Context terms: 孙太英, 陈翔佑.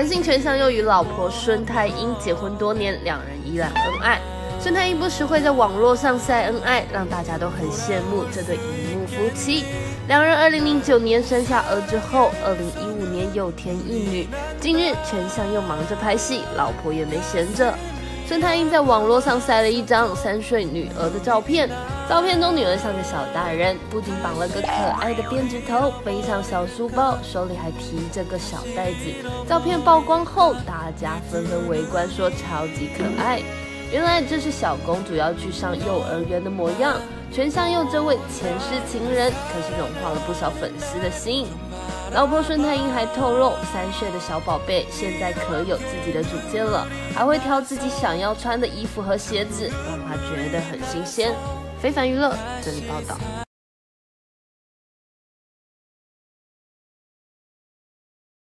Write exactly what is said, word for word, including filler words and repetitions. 韩信陈翔佑与老婆孙太英结婚多年，两人依然恩爱。孙太英不时会在网络上晒恩爱，让大家都很羡慕这对荧幕夫妻。两人二零零九年生下儿子后，二零一五年有添一女。近日，陈翔佑忙着拍戏，老婆也没闲着。孙太英在网络上晒了一张三岁女儿的照片，照片中女儿像个小大人，不仅绑了个可爱的辫子头，背上小书包，手里还提着个小袋子。照片曝光后，大家纷纷围观说超级可爱。原来这是小公主要去上幼儿园的模样。陈翔佑这位前世情人可是融化了不少粉丝的心。老婆孙太英还透露，三岁的小宝贝现在可有自己的主见了，还会挑自己想要穿的衣服和鞋子，让她觉得很新鲜。非凡娱乐整理报道。